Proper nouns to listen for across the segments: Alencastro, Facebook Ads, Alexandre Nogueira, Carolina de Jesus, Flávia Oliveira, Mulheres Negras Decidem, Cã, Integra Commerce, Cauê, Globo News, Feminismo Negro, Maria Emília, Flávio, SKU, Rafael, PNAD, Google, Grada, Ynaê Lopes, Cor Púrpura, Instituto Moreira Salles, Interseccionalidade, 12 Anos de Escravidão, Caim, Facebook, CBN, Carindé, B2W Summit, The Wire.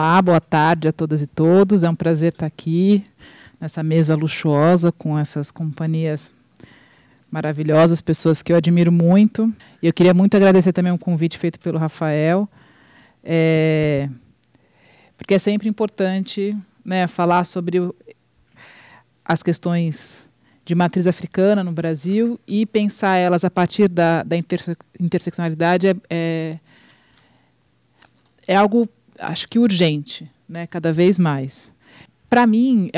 Olá, boa tarde a todas e todos. É um prazer estar aqui nessa mesa luxuosa com essas companhias maravilhosas, pessoas que eu admiro muito. E eu queria muito agradecer também um convite feito pelo Rafael, porque é sempre importante, né, falar sobre as questões de matriz africana no Brasil e pensar elas a partir da interseccionalidade é algo, acho que, urgente, né, cada vez mais. Para mim,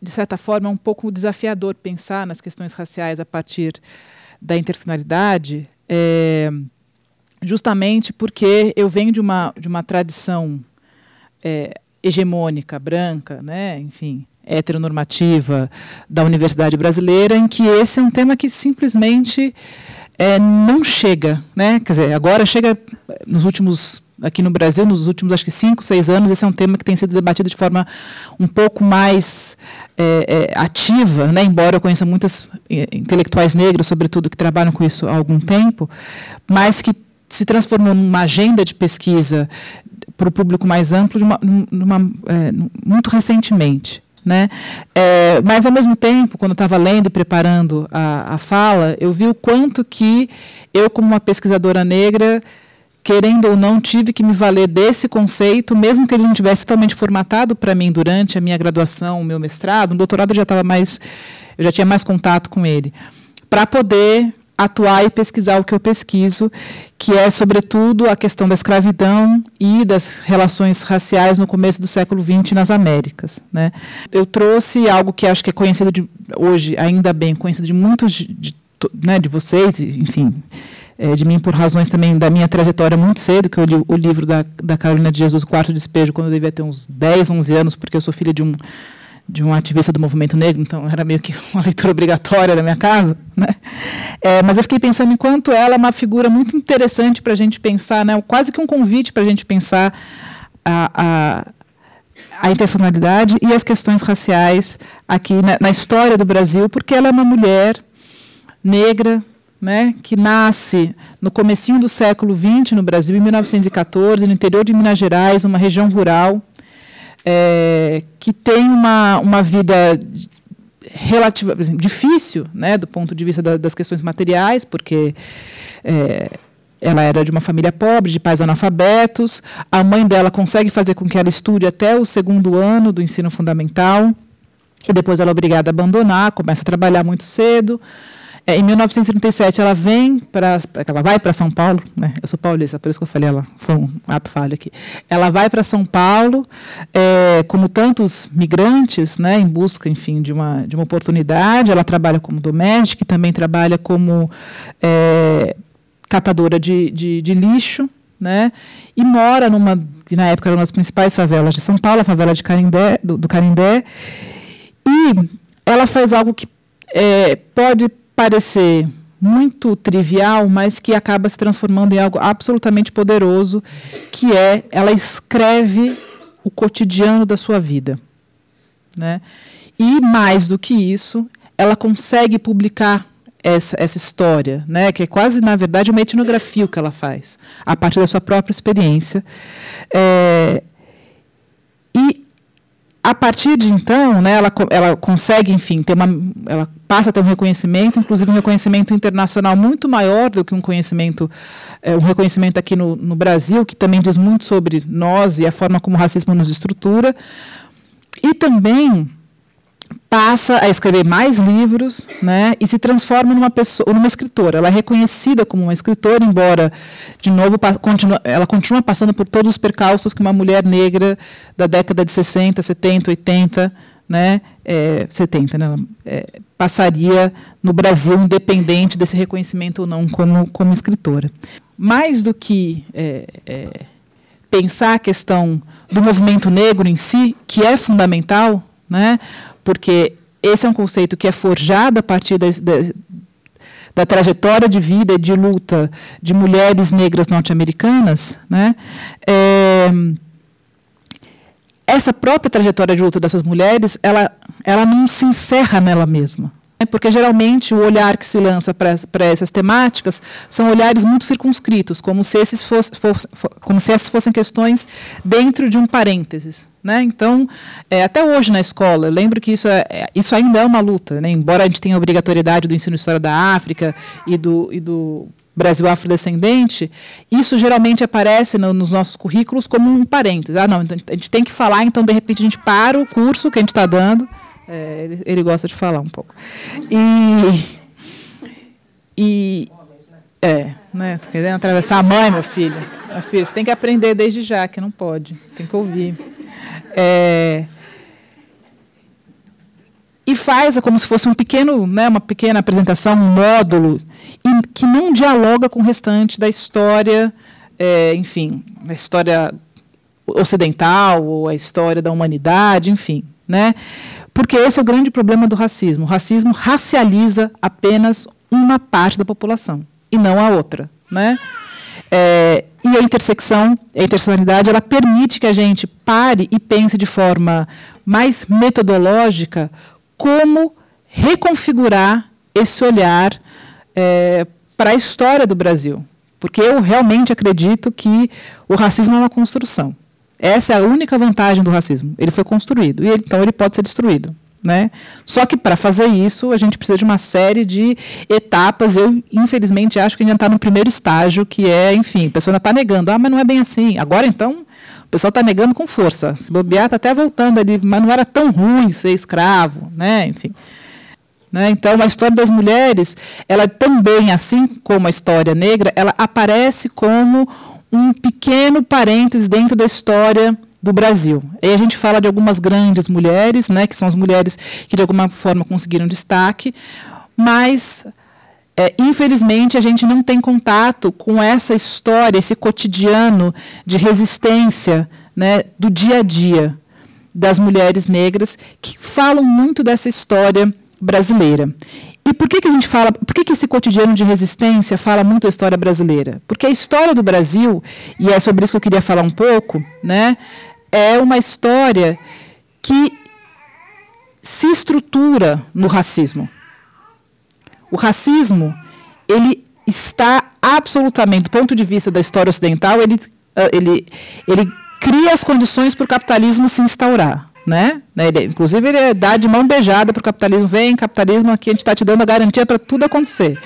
de certa forma, é um pouco desafiador pensar nas questões raciais a partir da interseccionalidade, justamente porque eu venho de uma tradição hegemônica, branca, né, enfim, heteronormativa da universidade brasileira, em que esse é um tema que simplesmente não chega, né? Quer dizer, agora chega nos últimos... Aqui no Brasil, nos últimos, acho que 5, 6 anos, esse é um tema que tem sido debatido de forma um pouco mais ativa, né? Embora eu conheça muitas intelectuais negras, sobretudo, que trabalham com isso há algum tempo, mas que se transformou numa agenda de pesquisa para o público mais amplo muito recentemente, né? Mas, ao mesmo tempo, quando eu estava lendo e preparando a fala, eu vi o quanto que eu, como uma pesquisadora negra, querendo ou não, tive que me valer desse conceito, mesmo que ele não tivesse totalmente formatado para mim durante a minha graduação, o meu mestrado, o doutorado eu já tinha mais contato com ele, para poder atuar e pesquisar o que eu pesquiso, que é, sobretudo, a questão da escravidão e das relações raciais no começo do século XX nas Américas, né? Eu trouxe algo que acho que é conhecido hoje, ainda bem, conhecido de muitos de vocês, enfim... de mim, por razões também da minha trajetória muito cedo, que eu li o livro da Carolina de Jesus, Quarto Despejo, quando eu devia ter uns 10, 11 anos, porque eu sou filha de um ativista do movimento negro, então era meio que uma leitura obrigatória na minha casa, né? Mas eu fiquei pensando em quanto ela é uma figura muito interessante para a gente pensar, né? Quase que um convite para a gente pensar a intencionalidade e as questões raciais aqui na história do Brasil, porque ela é uma mulher negra, né, que nasce no comecinho do século XX no Brasil, em 1914, no interior de Minas Gerais, uma região rural, que tem uma vida relativa, difícil, né, do ponto de vista das questões materiais, porque ela era de uma família pobre, de pais analfabetos, a mãe dela consegue fazer com que ela estude até o segundo ano do ensino fundamental, e depois ela é obrigada a abandonar, começa a trabalhar muito cedo. Em 1937, ela vai para São Paulo, né? Eu sou paulista, por isso que eu falei, foi um ato falho aqui. Ela vai para São Paulo, como tantos migrantes, né, em busca, enfim, de uma oportunidade. Ela trabalha como doméstica e também trabalha como catadora de lixo, né? E mora que na época era uma das principais favelas de São Paulo, a favela de Carindé, do Carindé. E ela faz algo que pode parecer muito trivial, mas que acaba se transformando em algo absolutamente poderoso, que é, ela escreve o cotidiano da sua vida, né? E, mais do que isso, ela consegue publicar essa história, né, que é quase, na verdade, uma etnografia o que ela faz, a partir da sua própria experiência. A partir de então, né, ela consegue, enfim, ela passa a ter um reconhecimento, inclusive um reconhecimento internacional muito maior do que um reconhecimento aqui no Brasil, que também diz muito sobre nós e a forma como o racismo nos estrutura. E também passa a escrever mais livros, né, e se transforma numa escritora. Ela é reconhecida como uma escritora, embora, de novo, ela continua passando por todos os percalços que uma mulher negra da década de 60, 70, 80, né, 70, né, passaria no Brasil, independente desse reconhecimento ou não como escritora. Mais do que... pensar a questão do movimento negro em si, que é fundamental, né, porque esse é um conceito que é forjado a partir da trajetória de vida e de luta de mulheres negras norte-americanas, né? Essa própria trajetória de luta dessas mulheres, ela não se encerra nela mesma. porque geralmente o olhar que se lança para essas temáticas são olhares muito circunscritos, como se, essas fossem questões dentro de um parênteses. Né? Então, até hoje na escola, eu lembro que isso ainda é uma luta, né? Embora a gente tenha a obrigatoriedade do ensino de história da África e do Brasil afrodescendente, isso geralmente aparece nos nossos currículos como um parênteses. Ah, não, a gente tem que falar, então, de repente, a gente para o curso que a gente está dando. Ele gosta de falar um pouco. Né? Tô querendo atravessar a mãe, meu filho. Meu filho, você tem que aprender desde já, que não pode, tem que ouvir. E faz como se fosse um pequeno, né, uma pequena apresentação, um módulo, que não dialoga com o restante da história, enfim, a história ocidental ou a história da humanidade, enfim, né? Porque esse é o grande problema do racismo. O racismo racializa apenas uma parte da população e não a outra, né? E a intersecção, a interseccionalidade, ela permite que a gente pare e pense de forma mais metodológica como reconfigurar esse olhar para a história do Brasil. Porque eu realmente acredito que o racismo é uma construção. Essa é a única vantagem do racismo. Ele foi construído, e então ele pode ser destruído. Né? Só que, para fazer isso, a gente precisa de uma série de etapas. Eu, infelizmente, acho que a gente está no primeiro estágio, que é, enfim, a pessoa ainda está negando. Ah, mas não é bem assim. Agora, então, o pessoal está negando com força. Se bobear, está até voltando ali. Mas não era tão ruim ser escravo, né? Enfim. Né? Então, a história das mulheres, ela também, assim como a história negra, ela aparece como um pequeno parênteses dentro da história do Brasil. E a gente fala de algumas grandes mulheres, né, que são as mulheres que, de alguma forma, conseguiram destaque, mas, infelizmente, a gente não tem contato com essa história, esse cotidiano de resistência, né, do dia a dia das mulheres negras, que falam muito dessa história brasileira. E por que que a gente fala, por que que esse cotidiano de resistência fala muito da história brasileira? Porque a história do Brasil, e é sobre isso que eu queria falar um pouco, né, é uma história que se estrutura no racismo. O racismo, ele está absolutamente, do ponto de vista da história ocidental, ele cria as condições para o capitalismo se instaurar. Né? Inclusive, ele dá de mão beijada para o capitalismo. Vem, capitalismo, aqui a gente está te dando a garantia para tudo acontecer.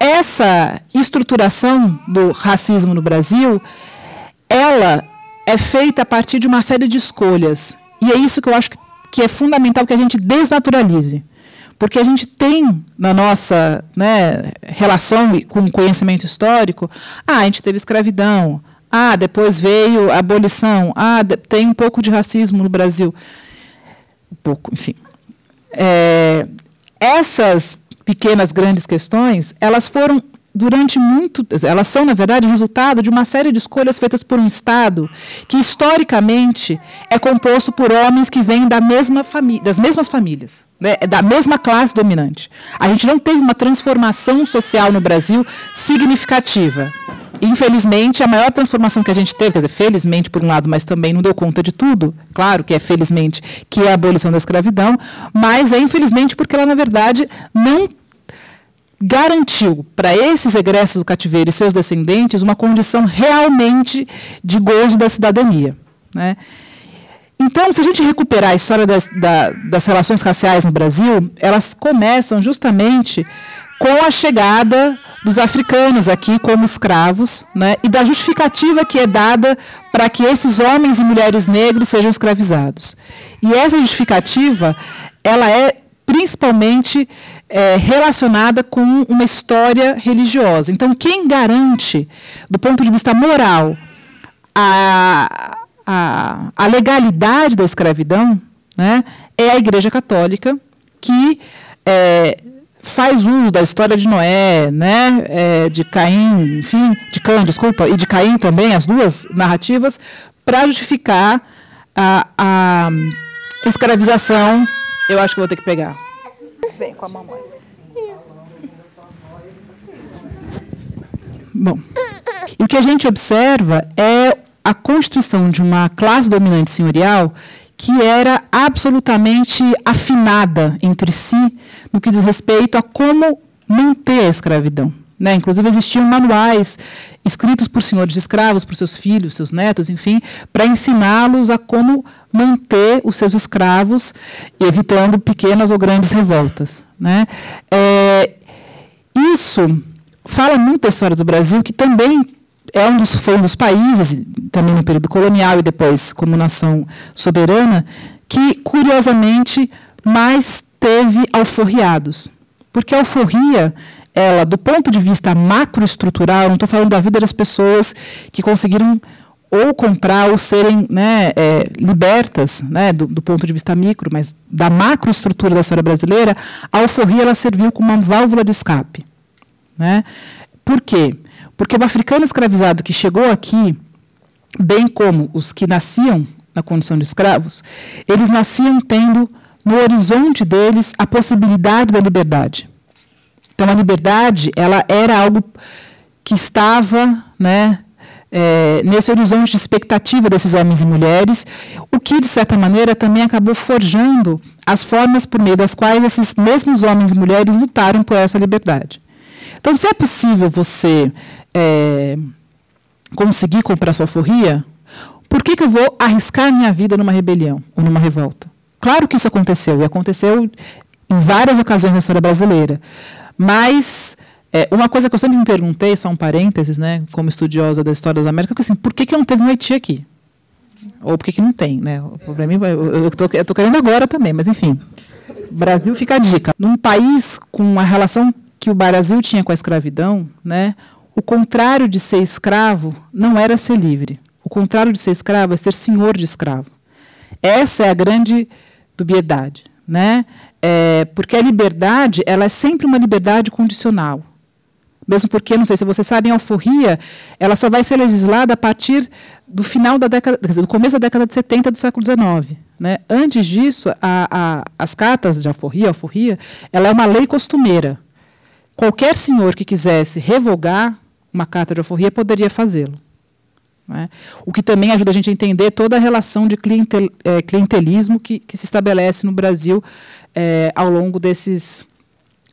Essa estruturação do racismo no Brasil, ela é feita a partir de uma série de escolhas. E é isso que eu acho que é fundamental que a gente desnaturalize. Porque a gente tem, na nossa, né, relação com o conhecimento histórico, a gente teve escravidão, depois veio a abolição. Tem um pouco de racismo no Brasil. Um pouco, enfim. Essas pequenas, grandes questões, elas foram durante muito... Elas são, na verdade, resultado de uma série de escolhas feitas por um Estado que, historicamente, é composto por homens que vêm das mesmas famílias, né, da mesma classe dominante. A gente não teve uma transformação social no Brasil significativa. Infelizmente, a maior transformação que a gente teve, quer dizer, felizmente por um lado, mas também não deu conta de tudo, claro que é felizmente, que é a abolição da escravidão, mas é infelizmente porque ela, na verdade, não garantiu para esses egressos do cativeiro e seus descendentes uma condição realmente de gozo da cidadania, né? Então, se a gente recuperar a história das relações raciais no Brasil, elas começam justamente com a chegada dos africanos aqui como escravos, né, e da justificativa que é dada para que esses homens e mulheres negros sejam escravizados. E essa justificativa, ela é principalmente relacionada com uma história religiosa. Então, quem garante, do ponto de vista moral, a legalidade da escravidão, né, é a Igreja Católica, que faz uso da história de Noé, né, de Caim, enfim, de Cã, desculpa, e de Caim também, as duas narrativas, para justificar a escravização. Eu acho que vou ter que pegar. Vem com a mamãe. Isso. Bom, e o que a gente observa é a constituição de uma classe dominante senhorial que era absolutamente afinada entre si no que diz respeito a como manter a escravidão. Né? Inclusive, existiam manuais escritos por senhores de escravos, por seus filhos, seus netos, enfim, para ensiná-los a como manter os seus escravos, evitando pequenas ou grandes revoltas. Né? Isso fala muito da história do Brasil, que também foi um dos países, também no período colonial e depois como nação soberana, que, curiosamente, mais teve alforriados. Porque a alforria, ela, do ponto de vista macroestrutural, não estou falando da vida das pessoas que conseguiram ou comprar ou serem, né, libertas, né, do ponto de vista micro, mas da macroestrutura da história brasileira, a alforria ela serviu como uma válvula de escape. Né? Por quê? Porque o africano escravizado que chegou aqui, bem como os que nasciam na condição de escravos, eles nasciam tendo no horizonte deles a possibilidade da liberdade. Então, a liberdade ela era algo que estava, né, nesse horizonte de expectativa desses homens e mulheres, o que, de certa maneira, também acabou forjando as formas por meio das quais esses mesmos homens e mulheres lutaram por essa liberdade. Então, se é possível você conseguir comprar sua alforria, por que eu vou arriscar minha vida numa rebelião ou numa revolta? Claro que isso aconteceu, e aconteceu em várias ocasiões na história brasileira. Mas uma coisa que eu sempre me perguntei, só um parênteses, né, como estudiosa da história das Américas, assim, por que não teve um Haiti aqui? Ou por que não tem? Né? Para mim, eu estou querendo agora também, mas enfim. Brasil fica a dica. Num país com a relação que o Brasil tinha com a escravidão, né, o contrário de ser escravo não era ser livre. O contrário de ser escravo é ser senhor de escravo. Essa é a grande dubiedade, né? Porque a liberdade ela é sempre uma liberdade condicional. Mesmo porque, não sei se vocês sabem, a alforria ela só vai ser legislada a partir do final da década, quer dizer, do começo da década de 70 do século XIX. Né? Antes disso, as cartas de alforria, ela é uma lei costumeira. Qualquer senhor que quisesse revogar uma carta de alforria poderia fazê-lo. Né? O que também ajuda a gente a entender toda a relação de clientelismo que se estabelece no Brasil ao longo desses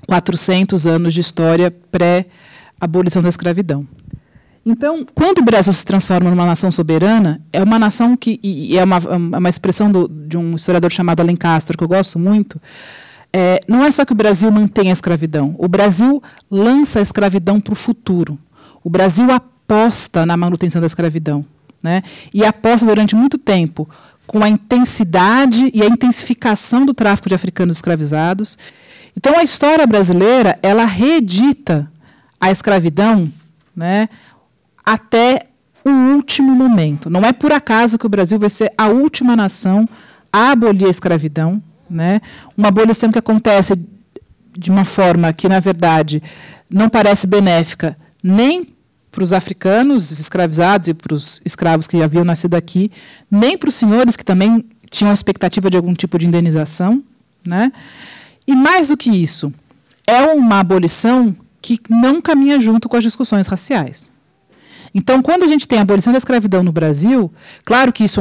400 anos de história pré-abolição da escravidão. Então, quando o Brasil se transforma numa nação soberana, é uma nação que, e é uma expressão de um historiador chamado Alencastro, que eu gosto muito, não é só que o Brasil mantém a escravidão, o Brasil lança a escravidão para o futuro. O Brasil aposta na manutenção da escravidão. Né? E aposta durante muito tempo com a intensidade e a intensificação do tráfico de africanos escravizados. Então, a história brasileira ela reedita a escravidão, né, até o último momento. Não é por acaso que o Brasil vai ser a última nação a abolir a escravidão. Né? Uma abolição que acontece de uma forma que, na verdade, não parece benéfica nem para os africanos escravizados e para os escravos que haviam nascido aqui, nem para os senhores que também tinham a expectativa de algum tipo de indenização. Né? E, mais do que isso, é uma abolição que não caminha junto com as discussões raciais. Então, quando a gente tem a abolição da escravidão no Brasil, claro que isso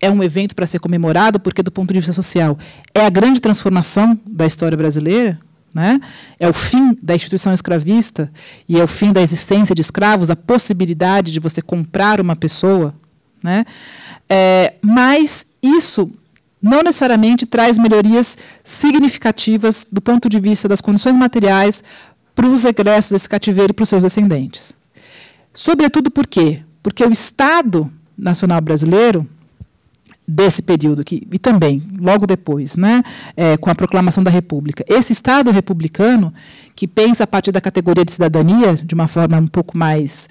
é um evento para ser comemorado, porque, do ponto de vista social, é a grande transformação da história brasileira, né? É o fim da instituição escravista e é o fim da existência de escravos, a possibilidade de você comprar uma pessoa. Né? Mas isso não necessariamente traz melhorias significativas do ponto de vista das condições materiais para os egressos desse cativeiro e para os seus descendentes. Sobretudo por quê? Porque o Estado Nacional Brasileiro desse período, e também logo depois, né, com a proclamação da República. Esse Estado republicano, que pensa a partir da categoria de cidadania, de uma forma um pouco mais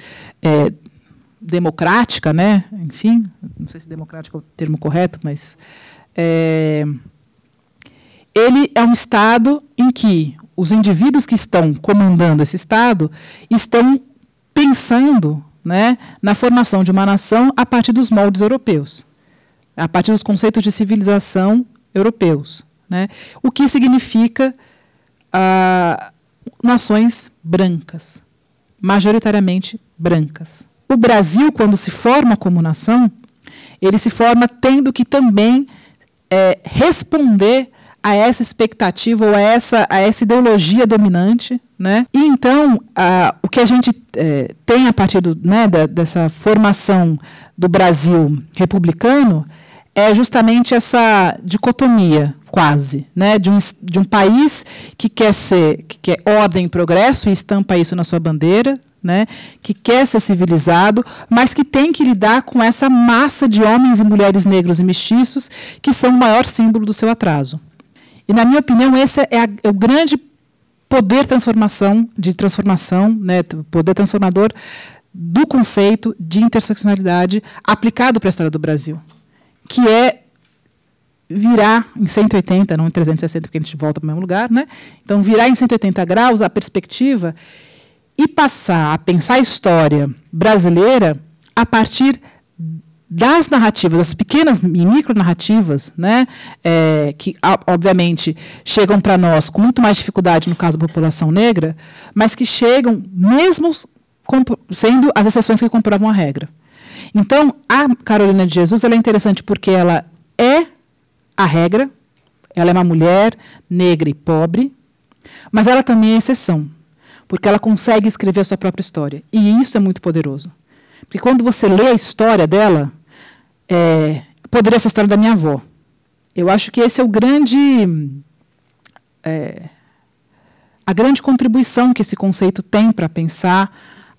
democrática, né, enfim, não sei se democrático é o termo correto, mas ele é um Estado em que os indivíduos que estão comandando esse Estado estão pensando, né, na formação de uma nação a partir dos moldes europeus, a partir dos conceitos de civilização europeus, né? O que significa nações brancas, majoritariamente brancas. O Brasil, quando se forma como nação, ele se forma tendo que também responder a essa expectativa ou a essa ideologia dominante, né? E então, o que a gente tem a partir do, né, dessa formação do Brasil republicano é justamente essa dicotomia, quase, né, de um país que quer ordem e progresso e estampa isso na sua bandeira, né, que quer ser civilizado, mas que tem que lidar com essa massa de homens e mulheres negros e mestiços que são o maior símbolo do seu atraso. E, na minha opinião, esse é o grande poder transformação, né, poder transformador do conceito de interseccionalidade aplicado para a história do Brasil, que é virar em 180, não em 360, porque a gente volta para o mesmo lugar, né? Então, virar em 180 graus a perspectiva e passar a pensar a história brasileira a partir das narrativas, das pequenas e micronarrativas, né, que, obviamente, chegam para nós com muito mais dificuldade, no caso da população negra, mas que chegam mesmo sendo as exceções que comprovam a regra. Então, a Carolina de Jesus ela é interessante porque ela é a regra, ela é uma mulher negra e pobre, mas ela também é exceção, porque ela consegue escrever a sua própria história. E isso é muito poderoso. Porque quando você lê a história dela, poderia ser a história da minha avó. Eu acho que esse é o grande... a grande contribuição que esse conceito tem para pensar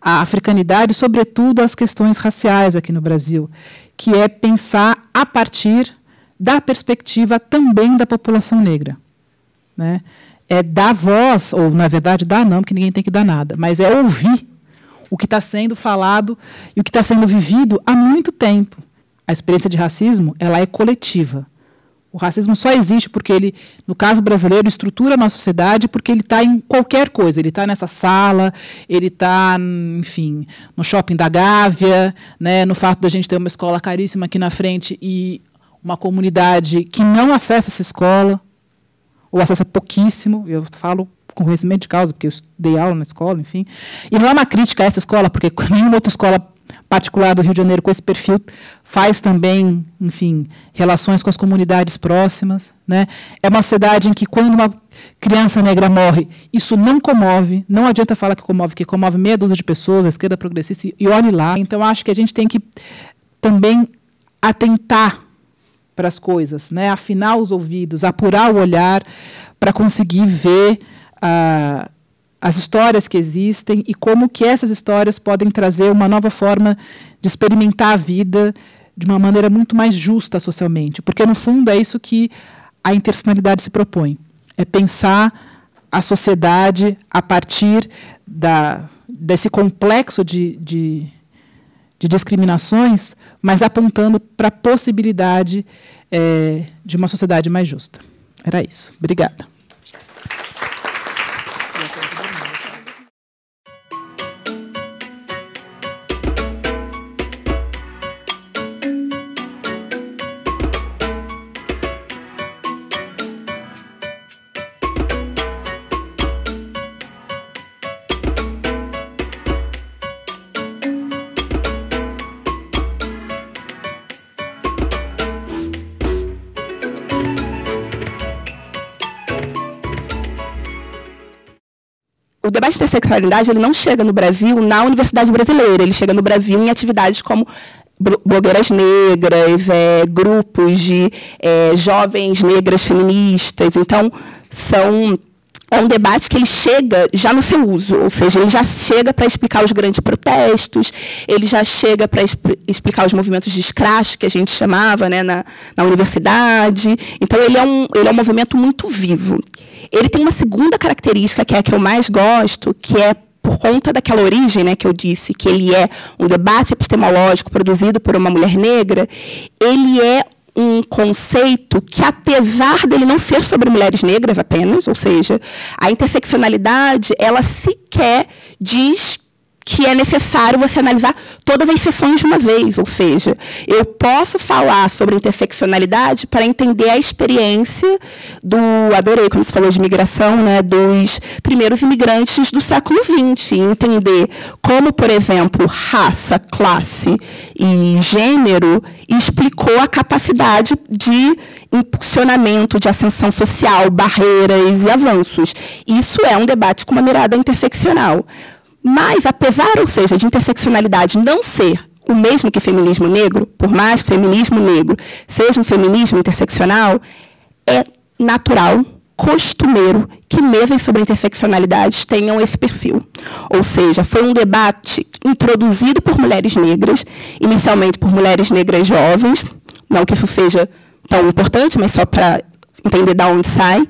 a africanidade, sobretudo as questões raciais aqui no Brasil, que é pensar a partir da perspectiva também da população negra, né? É dar voz, ou, na verdade, dar não, porque ninguém tem que dar nada, mas é ouvir o que está sendo falado e o que está sendo vivido há muito tempo. A experiência de racismo, ela é coletiva. O racismo só existe porque ele, no caso brasileiro, estrutura a nossa sociedade porque ele está em qualquer coisa. Ele está nessa sala, ele está, enfim, no shopping da Gávea, né, no fato da gente ter uma escola caríssima aqui na frente e uma comunidade que não acessa essa escola, ou acessa pouquíssimo. Eu falo com conhecimento de causa, porque eu dei aula na escola, enfim. E não é uma crítica a essa escola, porque nenhuma outra escola particular do Rio de Janeiro com esse perfil faz também, enfim, relações com as comunidades próximas, né? É uma sociedade em que, quando uma criança negra morre, isso não comove, não adianta falar que comove meia dúzia de pessoas, a esquerda progressista, e olhe lá. Então, acho que a gente tem que também atentar para as coisas, né? Afinar os ouvidos, apurar o olhar para conseguir ver as histórias que existem e como que essas histórias podem trazer uma nova forma de experimentar a vida de uma maneira muito mais justa socialmente. Porque, no fundo, é isso que a interseccionalidade se propõe. É pensar a sociedade a partir desse complexo de discriminações, mas apontando para a possibilidade de uma sociedade mais justa. Era isso. Obrigada. O debate da interseccionalidade, ele não chega no Brasil na universidade brasileira, ele chega no Brasil em atividades como blogueiras negras, grupos de jovens negras feministas. Então, é um debate que ele chega já no seu uso, ou seja, ele já chega para explicar os grandes protestos, ele já chega para explicar os movimentos de escracho, que a gente chamava, né, na universidade. Então, ele é um movimento muito vivo. Ele tem uma segunda característica, que é a que eu mais gosto, que é por conta daquela origem, né, que eu disse, que ele é um debate epistemológico produzido por uma mulher negra. Ele é um conceito que, apesar dele não ser sobre mulheres negras apenas, ou seja, a interseccionalidade, ela sequer diz que é necessário você analisar todas as seções de uma vez, ou seja, eu posso falar sobre interseccionalidade para entender a experiência do, adorei como você falou de migração, né, dos primeiros imigrantes do século XX, entender como, por exemplo, raça, classe e gênero explicou a capacidade de impulsionamento, de ascensão social, barreiras e avanços. Isso é um debate com uma mirada interseccional. Mas, apesar, ou seja, de interseccionalidade não ser o mesmo que feminismo negro, por mais que feminismo negro seja um feminismo interseccional, é natural, costumeiro, que mesas sobre interseccionalidades tenham esse perfil. Ou seja, foi um debate introduzido por mulheres negras, inicialmente por mulheres negras jovens, não que isso seja tão importante, mas só para entender de onde sai,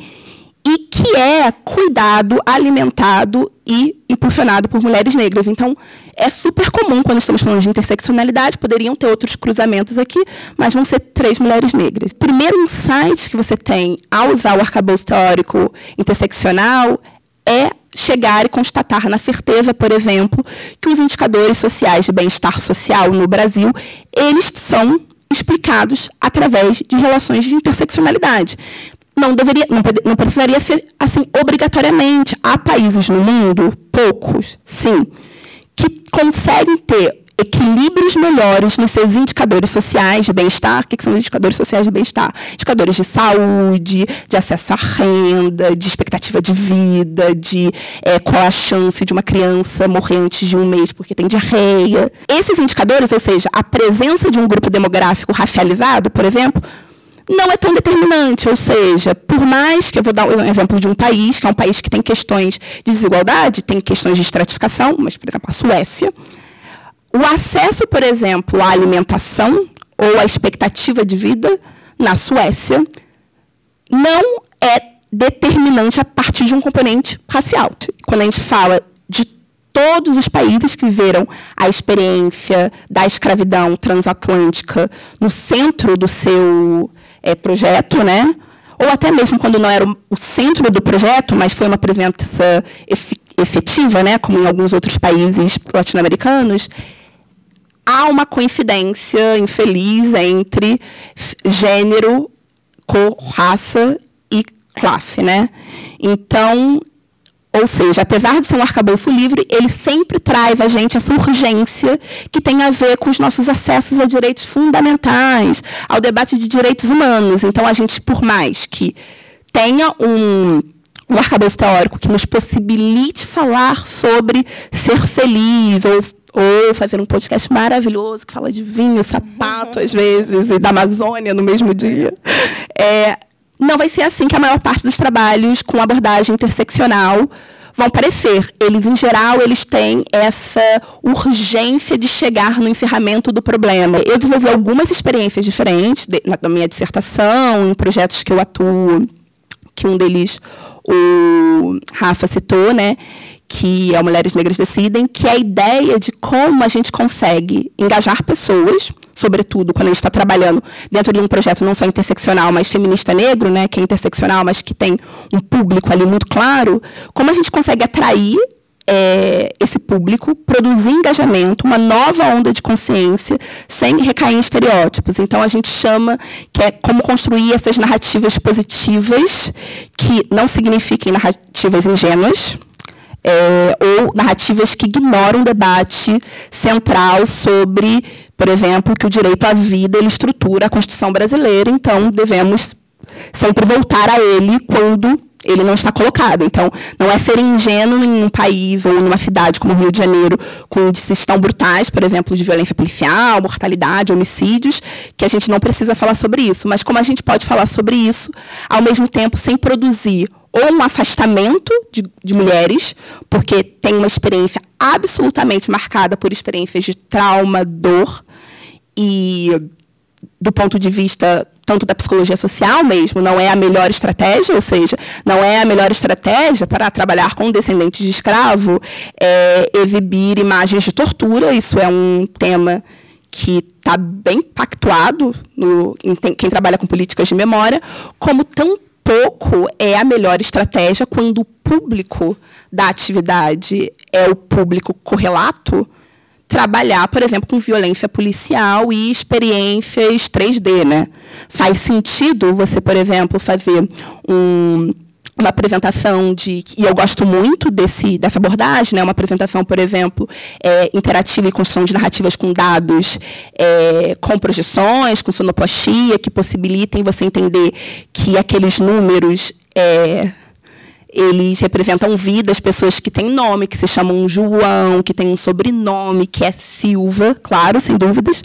e que é cuidado, alimentado e impulsionado por mulheres negras. Então, é super comum, quando estamos falando de interseccionalidade, poderiam ter outros cruzamentos aqui, mas vão ser 3 mulheres negras. O primeiro insight que você tem ao usar o arcabouço teórico interseccional é chegar e constatar na certeza, por exemplo, que os indicadores sociais de bem-estar social no Brasil, eles são explicados através de relações de interseccionalidade. Não precisaria ser assim obrigatoriamente. Há países no mundo, poucos, sim, que conseguem ter equilíbrios melhores nos seus indicadores sociais de bem-estar. O que são indicadores sociais de bem-estar? Indicadores de saúde, de acesso à renda, de expectativa de vida, de qual a chance de uma criança morrer antes de um mês porque tem diarreia. Esses indicadores, ou seja, a presença de um grupo demográfico racializado, por exemplo, não é tão determinante, ou seja, por mais que eu vou dar um exemplo de um país, que é um país que tem questões de desigualdade, tem questões de estratificação, mas, por exemplo, a Suécia, o acesso, por exemplo, à alimentação ou à expectativa de vida na Suécia não é determinante a partir de um componente racial. Quando a gente fala de todos os países que viveram a experiência da escravidão transatlântica no centro do seu projeto, né? Ou até mesmo quando não era o centro do projeto, mas foi uma presença efetiva, né? Como em alguns outros países latino-americanos, há uma coincidência infeliz entre gênero, cor, raça e classe, né? Então, ou seja, apesar de ser um arcabouço livre, ele sempre traz a gente essa urgência que tem a ver com os nossos acessos a direitos fundamentais, ao debate de direitos humanos. Então, a gente, por mais que tenha um arcabouço teórico que nos possibilite falar sobre ser feliz, ou fazer um podcast maravilhoso que fala de vinho, sapato, às vezes, e da Amazônia no mesmo dia, não vai ser assim que a maior parte dos trabalhos com abordagem interseccional vão parecer. Eles, em geral, eles têm essa urgência de chegar no encerramento do problema. Eu desenvolvi algumas experiências diferentes na minha dissertação, em projetos que eu atuo, que um deles o Rafa citou, né, que é Mulheres Negras Decidem, que é a ideia de como a gente consegue engajar pessoas, sobretudo quando a gente está trabalhando dentro de um projeto não só interseccional, mas feminista negro, né, que é interseccional, mas que tem um público ali muito claro, como a gente consegue atrair esse público, produzir engajamento, uma nova onda de consciência, sem recair em estereótipos. Então, a gente chama que é como construir essas narrativas positivas, que não signifiquem narrativas ingênuas, ou narrativas que ignoram o debate central sobre, por exemplo, que o direito à vida ele estrutura a Constituição brasileira, então devemos sempre voltar a ele quando ele não está colocado. Então, não é ser ingênuo em um país ou em uma cidade como o Rio de Janeiro, com índices tão brutais, por exemplo, de violência policial, mortalidade, homicídios, que a gente não precisa falar sobre isso. Mas como a gente pode falar sobre isso, ao mesmo tempo, sem produzir ou um afastamento de mulheres, porque tem uma experiência absolutamente marcada por experiências de trauma, dor e do ponto de vista tanto da psicologia social mesmo, não é a melhor estratégia, ou seja, não é a melhor estratégia para trabalhar com descendentes de escravo, exibir imagens de tortura. Isso é um tema que está bem pactuado no quem trabalha com políticas de memória, como tampouco pouco é a melhor estratégia quando o público da atividade é o público correlato, trabalhar, por exemplo, com violência policial e experiências 3D. Né? Faz sentido você, por exemplo, fazer uma apresentação de... E eu gosto muito dessa abordagem, né? Uma apresentação, por exemplo, interativa e construção de narrativas com dados, com projeções, com sonoplastia, que possibilitem você entender que aqueles números... Eles representam vidas, pessoas que têm nome, que se chamam João, que tem um sobrenome, que é Silva, claro, sem dúvidas,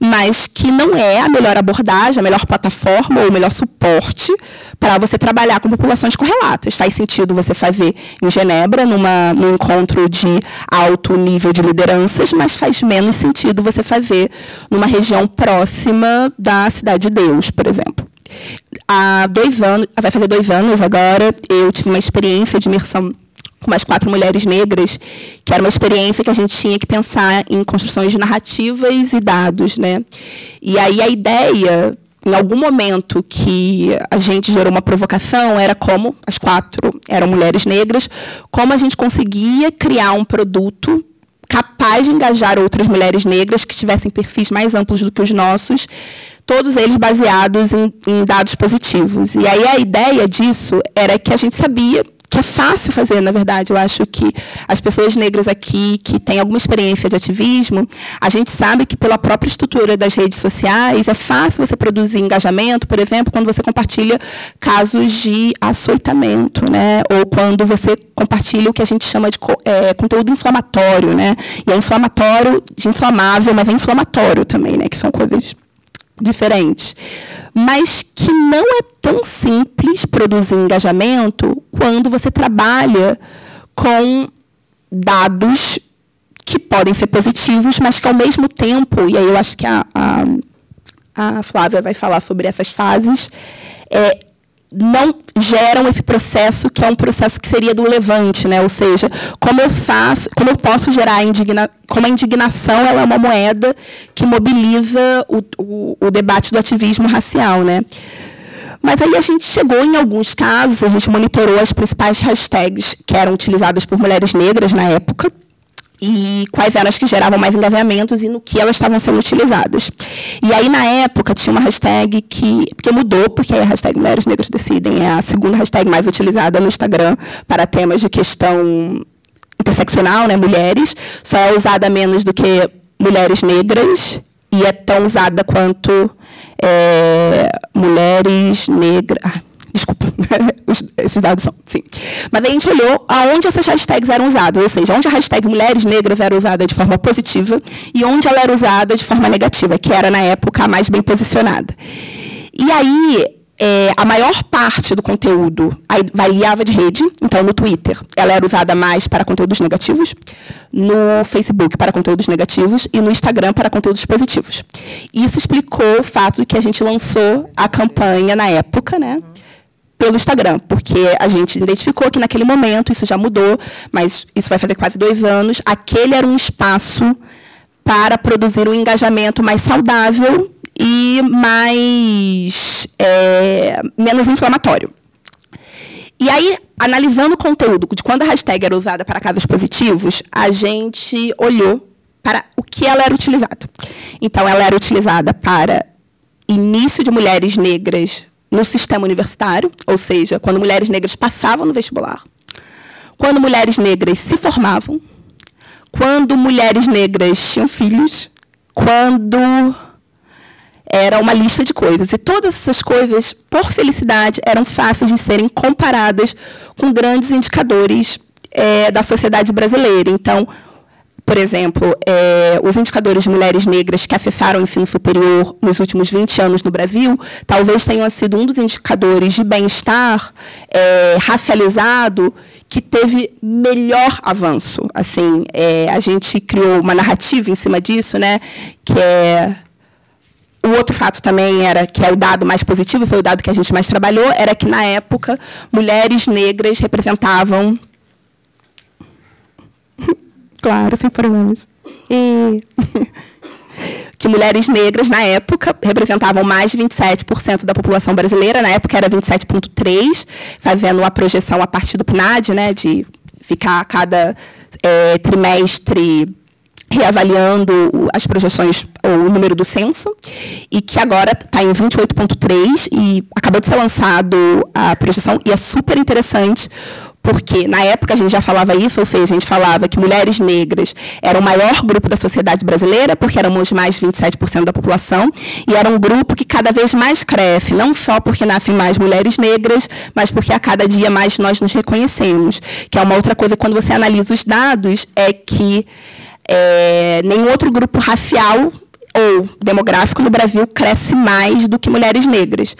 mas que não é a melhor abordagem, a melhor plataforma ou o melhor suporte para você trabalhar com populações correlatas. Faz sentido você fazer em Genebra, num encontro de alto nível de lideranças, mas faz menos sentido você fazer numa região próxima da Cidade de Deus, por exemplo. Vai fazer 2 anos agora, eu tive uma experiência de imersão com mais 4 mulheres negras, que era uma experiência que a gente tinha que pensar em construções de narrativas e dados, né? E aí a ideia, em algum momento que a gente gerou uma provocação, era como, as 4 eram mulheres negras, como a gente conseguia criar um produto capaz de engajar outras mulheres negras que tivessem perfis mais amplos do que os nossos, todos eles baseados em dados positivos. E aí a ideia disso era que a gente sabia que é fácil fazer, na verdade. Eu acho que as pessoas negras aqui, que têm alguma experiência de ativismo, a gente sabe que pela própria estrutura das redes sociais, é fácil você produzir engajamento, por exemplo, quando você compartilha casos de açoitamento, né? Ou quando você compartilha o que a gente chama de conteúdo inflamatório, né? E é inflamatório de inflamável, mas é inflamatório também, né? Que são coisas diferentes, mas que não é tão simples produzir engajamento quando você trabalha com dados que podem ser positivos, mas que ao mesmo tempo, e aí eu acho que a Flávia vai falar sobre essas fases, não geram esse processo que é um processo que seria do levante, né? Ou seja, como eu posso gerar como a indignação ela é uma moeda que mobiliza o debate do ativismo racial, né? Mas aí a gente chegou em alguns casos, a gente monitorou as principais hashtags que eram utilizadas por mulheres negras na época e quais eram as que geravam mais engajamentos e no que elas estavam sendo utilizadas. E aí, na época, tinha uma hashtag que mudou, porque a hashtag Mulheres Negras Decidem é a segunda hashtag mais utilizada no Instagram para temas de questão interseccional, né, mulheres. Só é usada menos do que mulheres negras e é tão usada quanto mulheres negras... Desculpa, esses dados são, sim. Mas a gente olhou aonde essas hashtags eram usadas, ou seja, onde a hashtag Mulheres Negras era usada de forma positiva e onde ela era usada de forma negativa, que era, na época, a mais bem posicionada. E aí, a maior parte do conteúdo variava de rede. Então, no Twitter, ela era usada mais para conteúdos negativos, no Facebook para conteúdos negativos e no Instagram para conteúdos positivos. Isso explicou o fato de que a gente lançou a campanha na época, né? Pelo Instagram, porque a gente identificou que naquele momento, isso já mudou, mas isso vai fazer quase 2 anos, aquele era um espaço para produzir um engajamento mais saudável e mais menos inflamatório. E aí, analisando o conteúdo de quando a hashtag era usada para casos positivos, a gente olhou para o que ela era utilizada. Então, ela era utilizada para início de mulheres negras no sistema universitário, ou seja, quando mulheres negras passavam no vestibular, quando mulheres negras se formavam, quando mulheres negras tinham filhos, quando era uma lista de coisas. E todas essas coisas, por felicidade, eram fáceis de serem comparadas com grandes indicadores da sociedade brasileira. Então, por exemplo, os indicadores de mulheres negras que acessaram o ensino superior nos últimos 20 anos no Brasil, talvez tenham sido um dos indicadores de bem-estar racializado que teve melhor avanço. Assim, a gente criou uma narrativa em cima disso, né, que é... O outro fato também era que é o dado mais positivo, foi o dado que a gente mais trabalhou, era que, na época, mulheres negras representavam... Claro, sem problemas. E que que mulheres negras, na época, representavam mais de 27% da população brasileira, na época era 27,3%, fazendo a projeção a partir do PNAD, né, de ficar a cada trimestre reavaliando as projeções, o número do censo, e que agora está em 28,3%, e acabou de ser lançado a projeção, e é super interessante, porque na época a gente já falava isso, ou seja, a gente falava que mulheres negras eram o maior grupo da sociedade brasileira, porque éramos mais 27% da população, e era um grupo que cada vez mais cresce, não só porque nascem mais mulheres negras, mas porque a cada dia mais nós nos reconhecemos, que é uma outra coisa, quando você analisa os dados, é que nenhum outro grupo racial ou demográfico no Brasil cresce mais do que mulheres negras.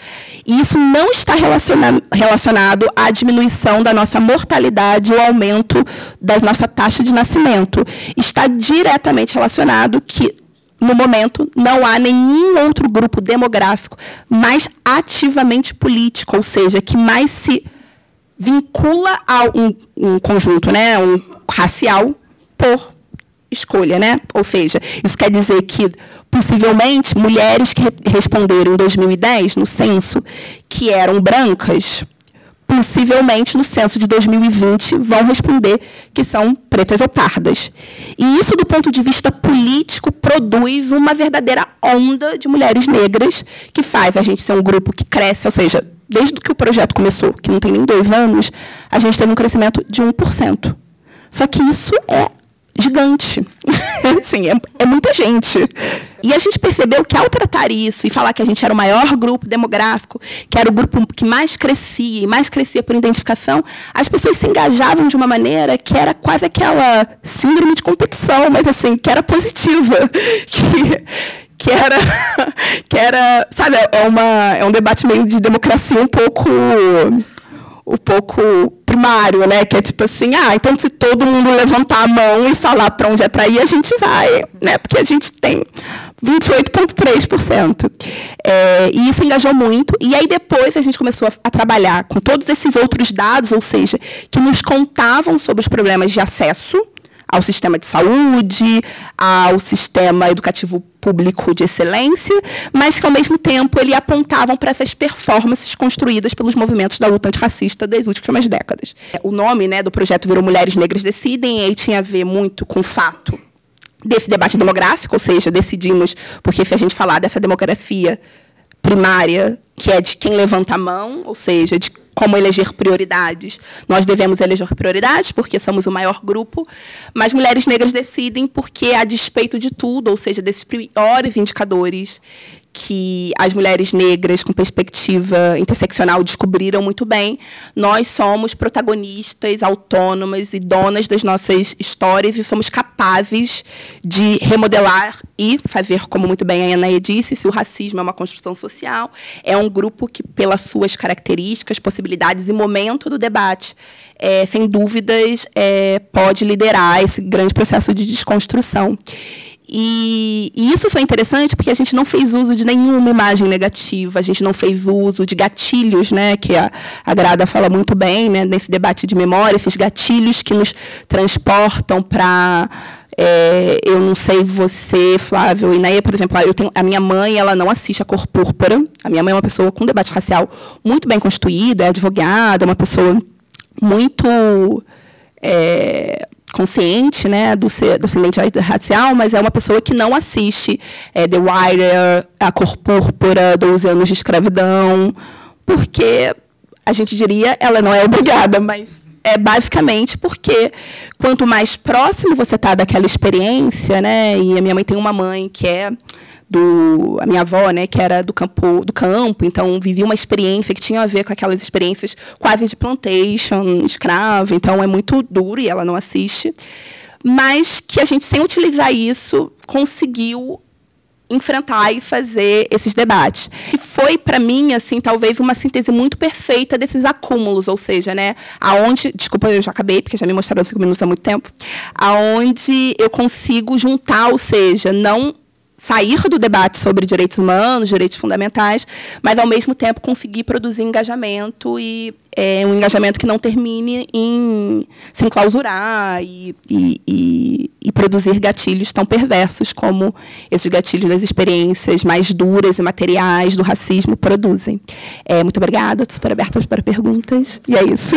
E isso não está relacionado à diminuição da nossa mortalidade ou aumento da nossa taxa de nascimento. Está diretamente relacionado que, no momento, não há nenhum outro grupo demográfico mais ativamente político, ou seja, que mais se vincula a um conjunto, né, um racial, por escolha, né? Ou seja, isso quer dizer que, possivelmente, mulheres que responderam em 2010, no censo, que eram brancas, possivelmente, no censo de 2020, vão responder que são pretas ou pardas. E isso, do ponto de vista político, produz uma verdadeira onda de mulheres negras, que faz a gente ser um grupo que cresce, ou seja, desde que o projeto começou, que não tem nem 2 anos, a gente teve um crescimento de 1%. Só que isso é gigante. Assim, é muita gente. E a gente percebeu que, ao tratar isso e falar que a gente era o maior grupo demográfico, que era o grupo que mais crescia por identificação, as pessoas se engajavam de uma maneira que era quase aquela síndrome de competição, mas assim, que era positiva, que era, sabe, é um debate meio de democracia um pouco primário, né? Que é tipo assim, ah, então se todo mundo levantar a mão e falar para onde é para ir, a gente vai, né? Porque a gente tem 28,3%. E isso engajou muito. E aí depois a gente começou a trabalhar com todos esses outros dados, ou seja, que nos contavam sobre os problemas de acesso ao sistema de saúde, ao sistema educativo público de excelência, mas que, ao mesmo tempo, ele apontavam para essas performances construídas pelos movimentos da luta antirracista das últimas décadas. O nome, né, do projeto virou Mulheres Negras Decidem, e aí tinha a ver muito com o fato desse debate demográfico, ou seja, decidimos, porque se a gente falar dessa demografia primária, que é de quem levanta a mão, ou seja, de como eleger prioridades. Nós devemos eleger prioridades porque somos o maior grupo, mas mulheres negras decidem porque, a despeito de tudo, ou seja, desses piores indicadores que as mulheres negras com perspectiva interseccional descobriram muito bem, nós somos protagonistas, autônomas e donas das nossas histórias e somos capazes de remodelar e fazer, como muito bem a Ynaê disse, se o racismo é uma construção social, é um grupo que, pelas suas características, possibilidades e momento do debate, sem dúvidas, pode liderar esse grande processo de desconstrução. E isso foi interessante porque a gente não fez uso de nenhuma imagem negativa, a gente não fez uso de gatilhos, né, que a Grada fala muito bem, né, nesse debate de memória, esses gatilhos que nos transportam para... eu não sei você, Flávio, e Ynaê, por exemplo, a minha mãe, ela não assiste a Cor Púrpura, a minha mãe é uma pessoa com debate racial muito bem constituído, é advogada, é uma pessoa muito... consciente, né, da sua identidade racial, mas é uma pessoa que não assiste The Wire, A Cor Púrpura, 12 Anos de Escravidão, porque a gente diria ela não é obrigada, mas é basicamente porque quanto mais próximo você está daquela experiência, né, e a minha mãe tem uma mãe que é a minha avó, né, que era do campo, então vivia uma experiência que tinha a ver com aquelas experiências quase de plantation, escrava, então é muito duro e ela não assiste, mas que a gente, sem utilizar isso, conseguiu enfrentar e fazer esses debates. E foi, para mim, assim, talvez uma síntese muito perfeita desses acúmulos, ou seja, né, aonde, desculpa, eu já acabei, porque já me mostraram 5 minutos há muito tempo, aonde eu consigo juntar, ou seja, não sair do debate sobre direitos humanos, direitos fundamentais, mas, ao mesmo tempo, conseguir produzir engajamento e um engajamento que não termine em se enclausurar e produzir gatilhos tão perversos como esses gatilhos das experiências mais duras e materiais do racismo produzem. Muito obrigada, estou super aberta para perguntas. E é isso.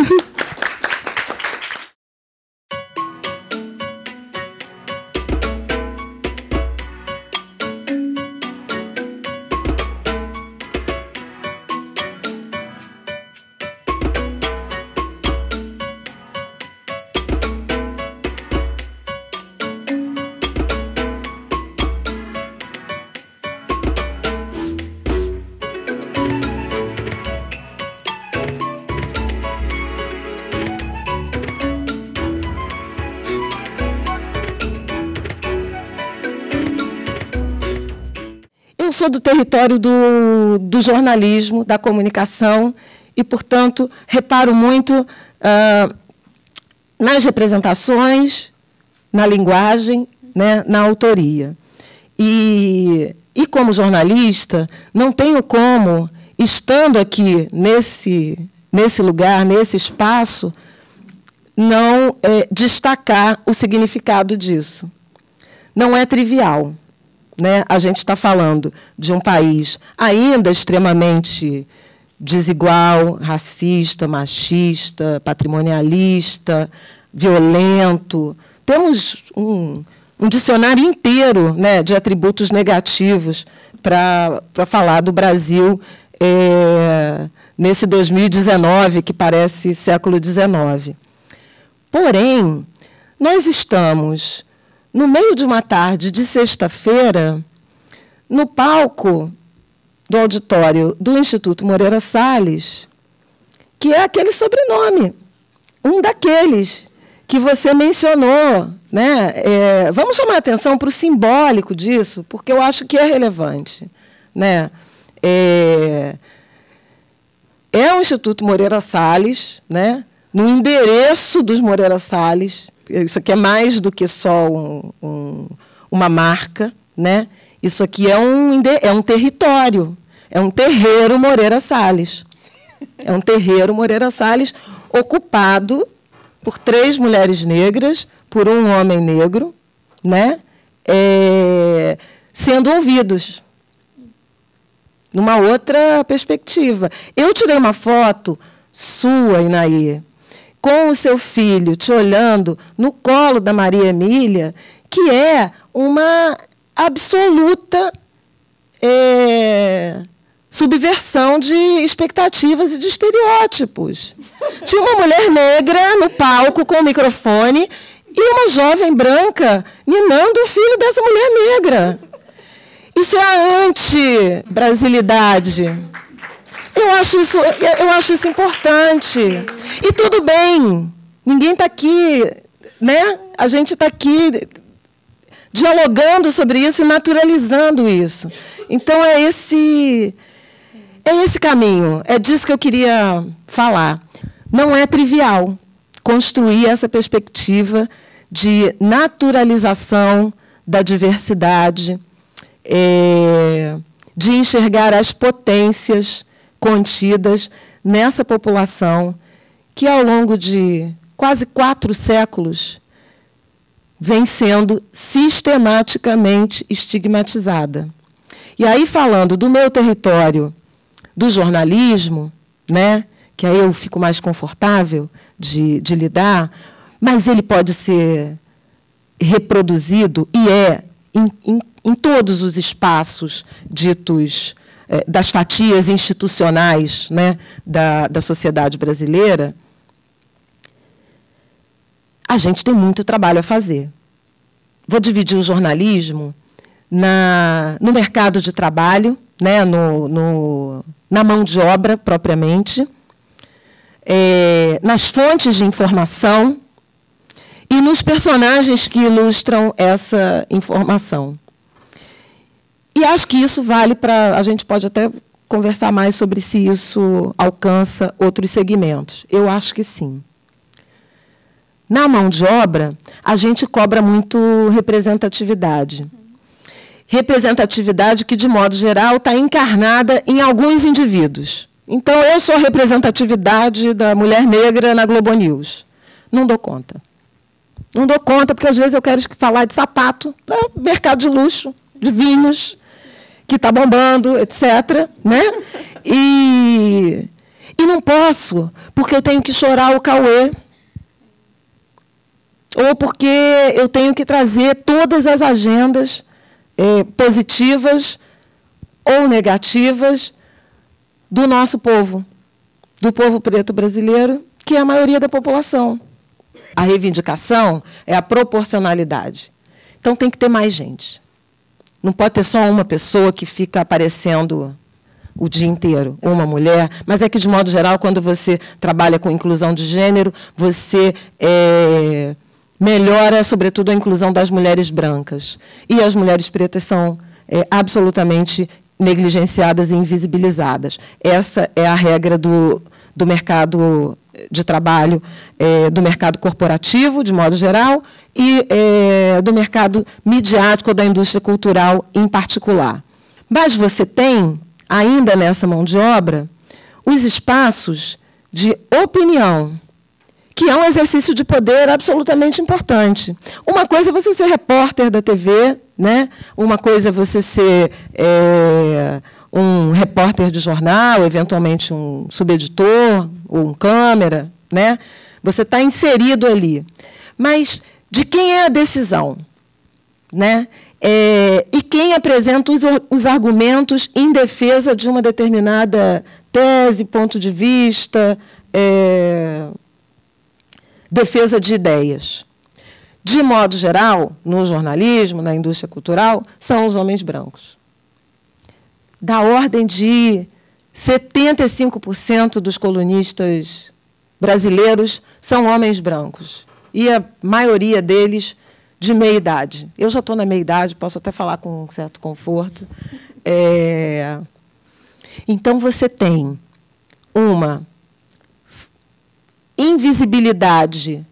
Sou do território do jornalismo, da comunicação e, portanto, reparo muito nas representações, na linguagem, né, na autoria. E como jornalista, não tenho como, estando aqui nesse lugar, nesse espaço, não destacar o significado disso. Não é trivial. Né? A gente está falando de um país ainda extremamente desigual, racista, machista, patrimonialista, violento. Temos um dicionário inteiro, né, de atributos negativos para falar do Brasil nesse 2019, que parece século XIX. Porém, nós estamos... no meio de uma tarde de sexta-feira, no palco do auditório do Instituto Moreira Salles, que é aquele sobrenome, um daqueles que você mencionou, né? Vamos chamar a atenção para o simbólico disso, porque eu acho que é relevante, né? É o Instituto Moreira Salles, né? No endereço dos Moreira Salles. Isso aqui é mais do que só uma marca, né? Isso aqui é um território, é um terreiro Moreira Salles. É um terreiro Moreira Salles ocupado por 3 mulheres negras, por um homem negro, né? Sendo ouvidos numa outra perspectiva. Eu tirei uma foto sua, Ynaê, com o seu filho, te olhando no colo da Maria Emília, que é uma absoluta subversão de expectativas e de estereótipos. Tinha uma mulher negra no palco com o microfone e uma jovem branca ninando o filho dessa mulher negra. Isso é a anti-brasilidade. Eu acho isso importante. E tudo bem, ninguém está aqui, né? A gente está aqui dialogando sobre isso e naturalizando isso. Então é esse caminho, é disso que eu queria falar. Não é trivial construir essa perspectiva de naturalização da diversidade, de enxergar as potências contidas nessa população que, ao longo de quase 4 séculos, vem sendo sistematicamente estigmatizada. E aí, falando do meu território do jornalismo, né, que aí eu fico mais confortável de lidar, mas ele pode ser reproduzido, e é, em todos os espaços ditos das fatias institucionais, né, da sociedade brasileira, a gente tem muito trabalho a fazer. Vou dividir o jornalismo no mercado de trabalho, né, na mão de obra, propriamente, nas fontes de informação e nos personagens que ilustram essa informação. E acho que isso vale para... a gente pode até conversar mais sobre se isso alcança outros segmentos. Eu acho que sim. Na mão de obra, a gente cobra muito representatividade. representatividade que, de modo geral, está encarnada em alguns indivíduos. Então, eu sou a representatividade da mulher negra na Globo News. Não dou conta. Não dou conta, porque às vezes eu quero falar de sapato, mercado de luxo, de vinhos, que está bombando, etc. Né? E não posso, porque eu tenho que chorar o Cauê, ou porque eu tenho que trazer todas as agendas positivas ou negativas do nosso povo, do povo preto brasileiro, que é a maioria da população. A reivindicação é a proporcionalidade. Então, tem que ter mais gente. Não pode ter só uma pessoa que fica aparecendo o dia inteiro, uma mulher. Mas é que, de modo geral, quando você trabalha com inclusão de gênero, você melhora, sobretudo, a inclusão das mulheres brancas. E as mulheres pretas são absolutamente negligenciadas e invisibilizadas. Essa é a regra do mercado de trabalho, do mercado corporativo, de modo geral, e do mercado midiático ou da indústria cultural em particular. Mas você tem, ainda nessa mão de obra, os espaços de opinião, que é um exercício de poder absolutamente importante. Uma coisa é você ser repórter da TV, né? Uma coisa é você ser um repórter de jornal, eventualmente um subeditor ou um câmera, né? Você está inserido ali. Mas de quem é a decisão, né? E quem apresenta os argumentos em defesa de uma determinada tese, ponto de vista, defesa de ideias. De modo geral, no jornalismo, na indústria cultural, são os homens brancos. Da ordem de 75% dos colunistas brasileiros são homens brancos. E a maioria deles de meia-idade. Eu já estou na meia-idade, posso até falar com um certo conforto. Então, você tem uma invisibilidade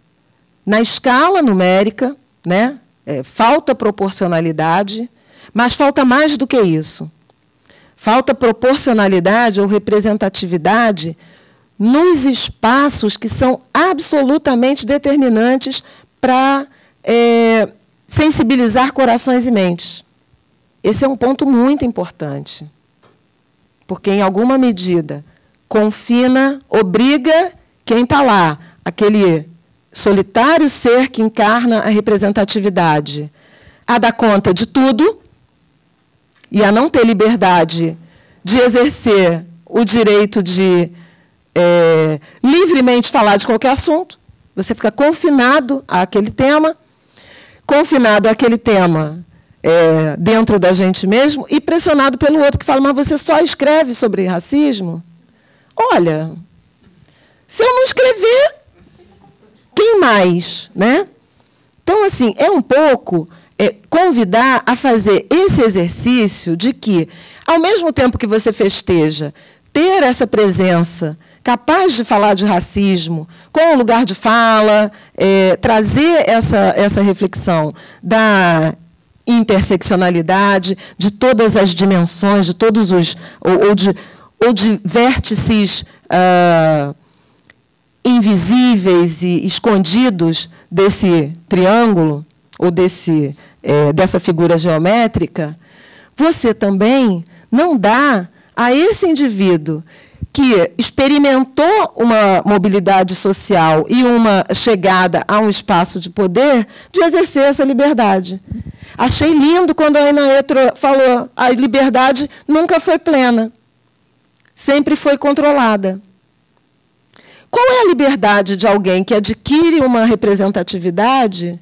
na escala numérica, né? Falta proporcionalidade, mas falta mais do que isso. Falta proporcionalidade ou representatividade nos espaços que são absolutamente determinantes para sensibilizar corações e mentes. Esse é um ponto muito importante, porque, em alguma medida, confina, obriga quem está lá, aquele solitário ser que encarna a representatividade, a dar conta de tudo, e a não ter liberdade de exercer o direito de livremente falar de qualquer assunto. Você fica confinado àquele tema, dentro da gente mesmo e pressionado pelo outro que fala, mas você só escreve sobre racismo? Olha, se eu não escrever, quem mais, né? Então, assim, é um pouco convidar a fazer esse exercício de que, ao mesmo tempo que você festeja, ter essa presença capaz de falar de racismo, com o lugar de fala, trazer essa reflexão da interseccionalidade, de todas as dimensões, de todos os ou de vértices invisíveis e escondidos desse triângulo ou dessa figura geométrica, você também não dá a esse indivíduo que experimentou uma mobilidade social e uma chegada a um espaço de poder, de exercer essa liberdade. Achei lindo quando a Ynaê falou que a liberdade nunca foi plena, sempre foi controlada. Qual é a liberdade de alguém que adquire uma representatividade,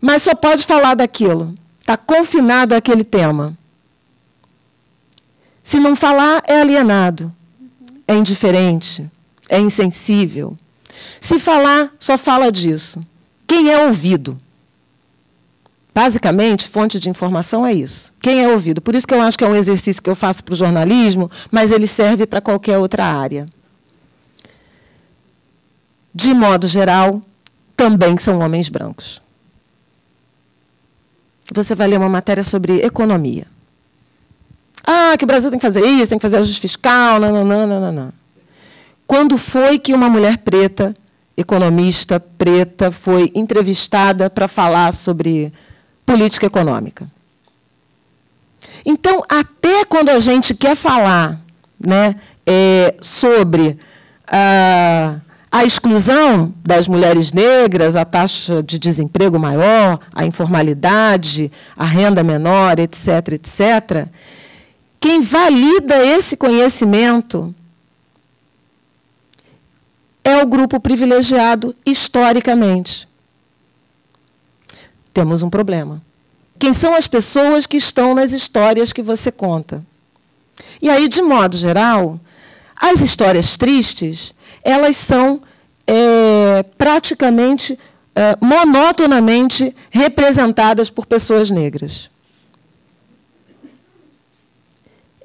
mas só pode falar daquilo, está confinado àquele tema? Se não falar, é alienado, é indiferente, é insensível. Se falar, só fala disso. Quem é ouvido? Basicamente, fonte de informação é isso. Quem é ouvido? Por isso que eu acho que é um exercício que eu faço para o jornalismo, mas ele serve para qualquer outra área. De modo geral, também são homens brancos. você vai ler uma matéria sobre economia. Ah, que o Brasil tem que fazer isso, tem que fazer ajuste fiscal, não. Quando foi que uma mulher preta, economista preta, foi entrevistada para falar sobre política econômica? Então, até quando a gente quer falar, né, sobre a exclusão das mulheres negras, a taxa de desemprego maior, a informalidade, a renda menor, etc., etc., quem valida esse conhecimento é o grupo privilegiado historicamente. Temos um problema. Quem são as pessoas que estão nas histórias que você conta? E aí, de modo geral, as histórias tristes, elas são praticamente, monotonamente representadas por pessoas negras.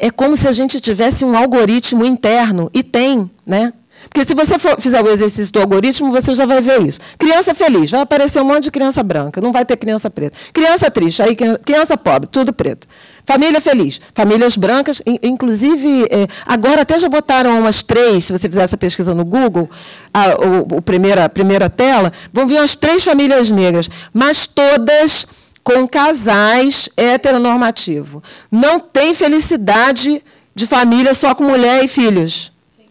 É como se a gente tivesse um algoritmo interno, e tem, né? Porque se você fizer o exercício do algoritmo, você já vai ver isso. Criança feliz, vai aparecer um monte de criança branca, não vai ter criança preta. Criança triste, aí criança pobre, tudo preto. Família feliz, famílias brancas, inclusive, agora até já botaram umas 3, se você fizer essa pesquisa no Google, a primeira tela, vão vir umas 3 famílias negras, mas todas com casais heteronormativos. Não tem felicidade de família só com mulher e filhos. Sim.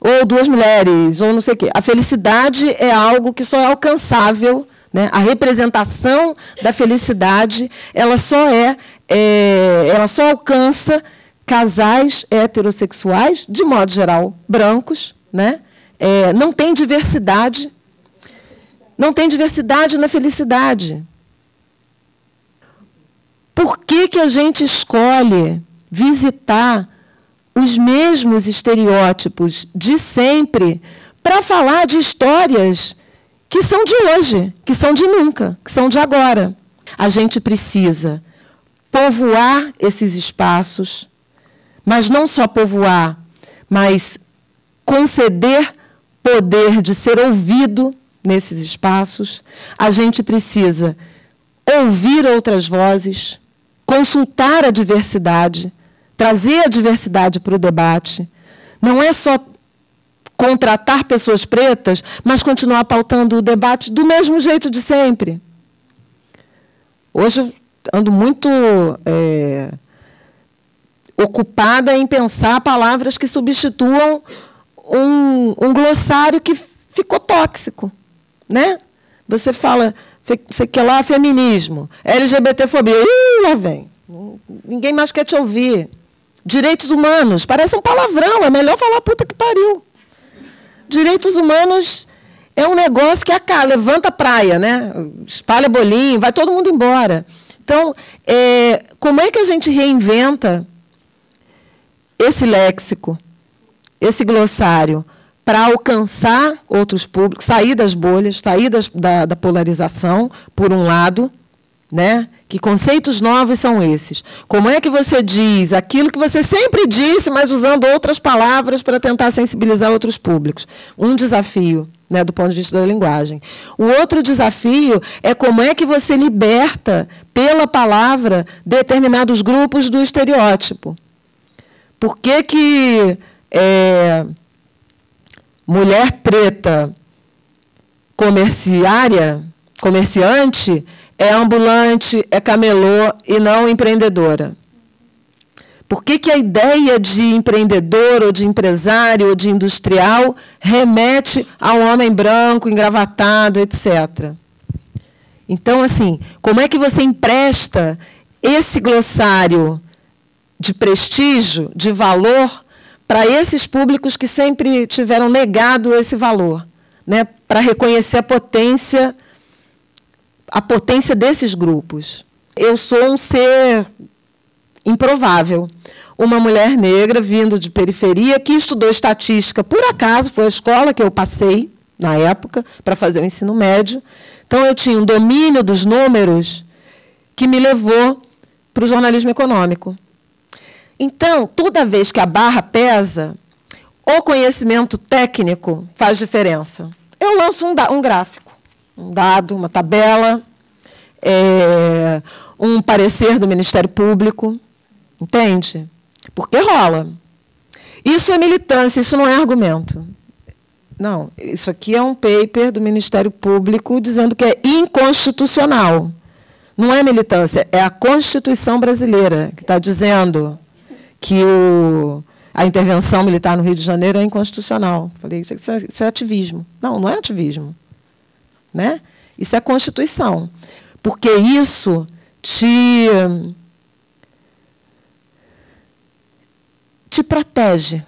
Ou 2 mulheres, ou não sei o quê. A felicidade é algo que só é alcançável, né? A representação da felicidade, ela só ela só alcança casais heterossexuais, de modo geral, brancos, né? Não tem diversidade. Não tem diversidade na felicidade. Por que que a gente escolhe visitar os mesmos estereótipos de sempre para falar de histórias que são de hoje, que são de nunca, que são de agora? A gente precisa povoar esses espaços, mas não só povoar, mas conceder poder de ser ouvido nesses espaços. A gente precisa ouvir outras vozes, consultar a diversidade, trazer a diversidade para o debate. Não é só contratar pessoas pretas, mas continuar pautando o debate do mesmo jeito de sempre. Hoje eu ando muito ocupada em pensar palavras que substituam um glossário que ficou tóxico, né? Você fala, sei que lá, feminismo, LGBTfobia, lá vem. Ninguém mais quer te ouvir. Direitos humanos, parece um palavrão, é melhor falar puta que pariu. Direitos humanos é um negócio que levanta a praia, né? Espalha bolinho, vai todo mundo embora. Então, como é que a gente reinventa esse léxico, esse glossário, para alcançar outros públicos, sair das bolhas, sair da polarização, por um lado, né? Que conceitos novos são esses? Como é que você diz aquilo que você sempre disse, mas usando outras palavras para tentar sensibilizar outros públicos? Um desafio, né, do ponto de vista da linguagem. O outro desafio é como é que você liberta, pela palavra, determinados grupos do estereótipo. Por que que mulher preta comerciante, é ambulante, é camelô e não empreendedora? Por que que a ideia de empreendedor, ou de empresário, ou de industrial remete a um homem branco, engravatado, etc.? Então, assim, como é que você empresta esse glossário de prestígio, de valor, para esses públicos que sempre tiveram negado esse valor, né? Para reconhecer a potência desses grupos. Eu sou um ser improvável, uma mulher negra vindo de periferia que estudou estatística, por acaso, foi a escola que eu passei, na época, para fazer o ensino médio. Então, eu tinha um domínio dos números que me levou para o jornalismo econômico. Então, toda vez que a barra pesa, o conhecimento técnico faz diferença. Eu lanço um gráfico, um dado, uma tabela, um parecer do Ministério Público, entende? Porque rola. Isso é militância, isso não é argumento. Não, isso aqui é um paper do Ministério Público dizendo que é inconstitucional. Não é militância, é a Constituição brasileira que está dizendo que a intervenção militar no Rio de Janeiro é inconstitucional. Falei, isso é ativismo. Não, não é ativismo. Né? Isso é a Constituição. Porque isso te protege,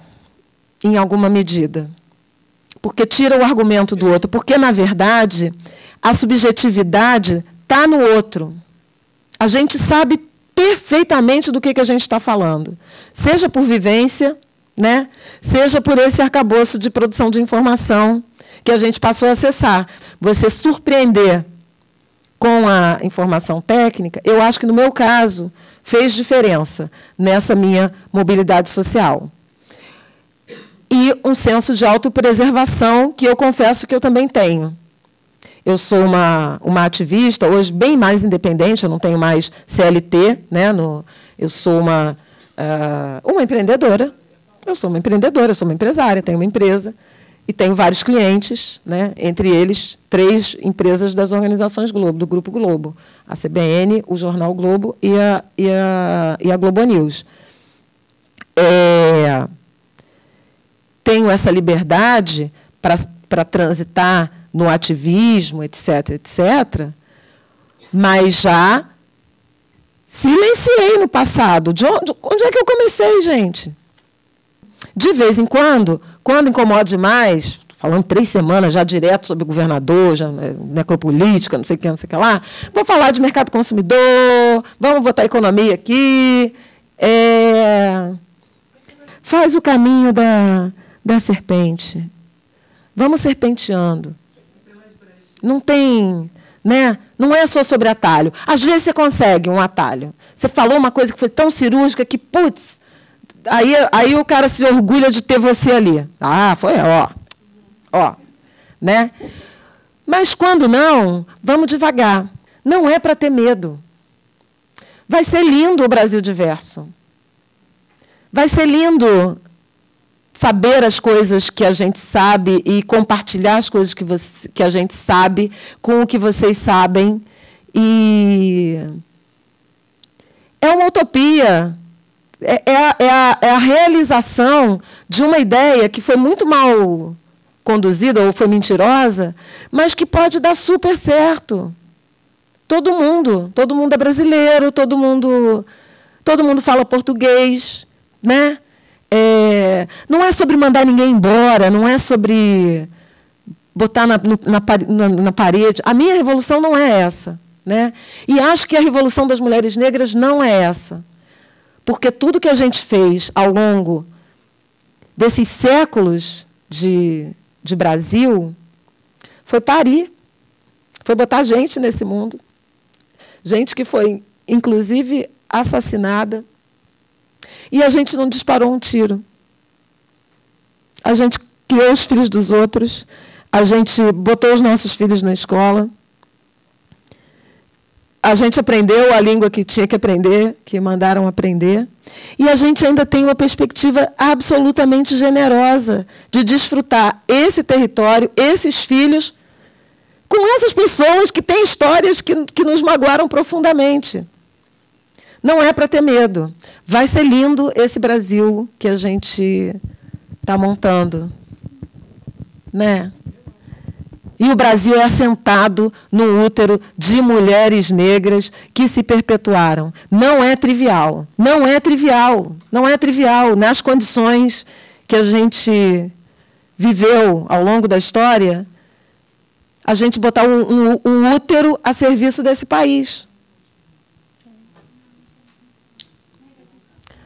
em alguma medida. Porque tira o argumento do outro. Porque, na verdade, a subjetividade está no outro. A gente sabe perfeitamente do que a gente está falando. Seja por vivência, né? Seja por esse arcabouço de produção de informação que a gente passou a acessar. Você surpreender com a informação técnica, eu acho que, no meu caso, fez diferença nessa minha mobilidade social. E um senso de autopreservação, que eu confesso que eu também tenho. Eu sou uma ativista, hoje bem mais independente, eu não tenho mais CLT, né? Eu sou uma empreendedora, eu sou uma empresária, tenho uma empresa e tenho vários clientes, né? Entre eles, 3 empresas das organizações Globo, do Grupo Globo, a CBN, o Jornal Globo e a Globo News. Tenho essa liberdade para transitar no ativismo, etc., etc., mas já silenciei no passado. De onde é que eu comecei, gente? De vez em quando incomoda demais, falando 3 semanas já direto sobre o governador, já necropolítica, não sei o que, não sei o que lá, vou falar de mercado consumidor, vamos botar economia aqui, faz o caminho da serpente. Vamos serpenteando. Não tem, né? Não é só sobre atalho. Às vezes você consegue um atalho. Você falou uma coisa que foi tão cirúrgica que, putz, aí o cara se orgulha de ter você ali. Ah, foi, ó, né? Mas quando não, vamos devagar. Não é para ter medo. Vai ser lindo o Brasil diverso. Vai ser lindo saber as coisas que a gente sabe e compartilhar as coisas que a gente sabe com o que vocês sabem. E é uma utopia, é a realização de uma ideia que foi muito mal conduzida ou foi mentirosa, mas que pode dar super certo. Todo mundo é brasileiro, todo mundo fala português, né? Não é sobre mandar ninguém embora, não é sobre botar na parede. A minha revolução não é essa, né? E acho que a revolução das mulheres negras não é essa. Porque tudo que a gente fez ao longo desses séculos de Brasil foi parir, foi botar gente nesse mundo. Gente que foi, inclusive, assassinada. E a gente não disparou um tiro. A gente criou os filhos dos outros, a gente botou os nossos filhos na escola, a gente aprendeu a língua que tinha que aprender, que mandaram aprender, e a gente ainda tem uma perspectiva absolutamente generosa de desfrutar esse território, esses filhos, com essas pessoas que têm histórias que nos magoaram profundamente. Não é para ter medo. Vai ser lindo esse Brasil que a gente está montando, né? E o Brasil é assentado no útero de mulheres negras que se perpetuaram. Não é trivial. Não é trivial. Não é trivial. Nas condições que a gente viveu ao longo da história, a gente botar um útero a serviço desse país.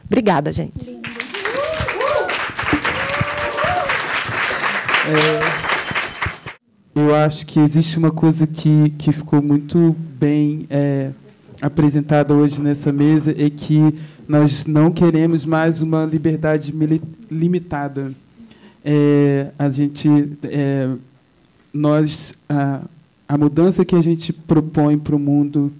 Obrigada, gente. Eu acho que existe uma coisa que ficou muito bem apresentada hoje nessa mesa, é que nós não queremos mais uma liberdade limitada. A mudança que a gente propõe para o mundo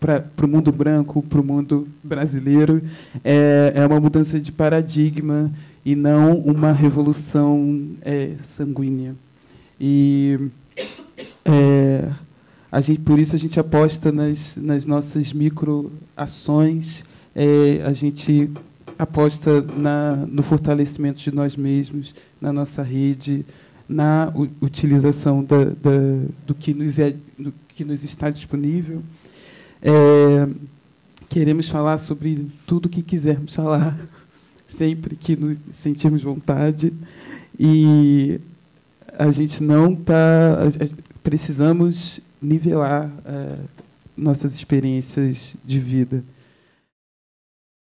para o mundo branco, para o mundo brasileiro, é uma mudança de paradigma e não uma revolução sanguínea. E por isso a gente aposta nas nossas microações, a gente aposta no fortalecimento de nós mesmos, na nossa rede, na utilização do que nos está disponível. Queremos falar sobre tudo que quisermos falar, sempre que nos sentirmos vontade. E a gente não está... Precisamos nivelar nossas experiências de vida.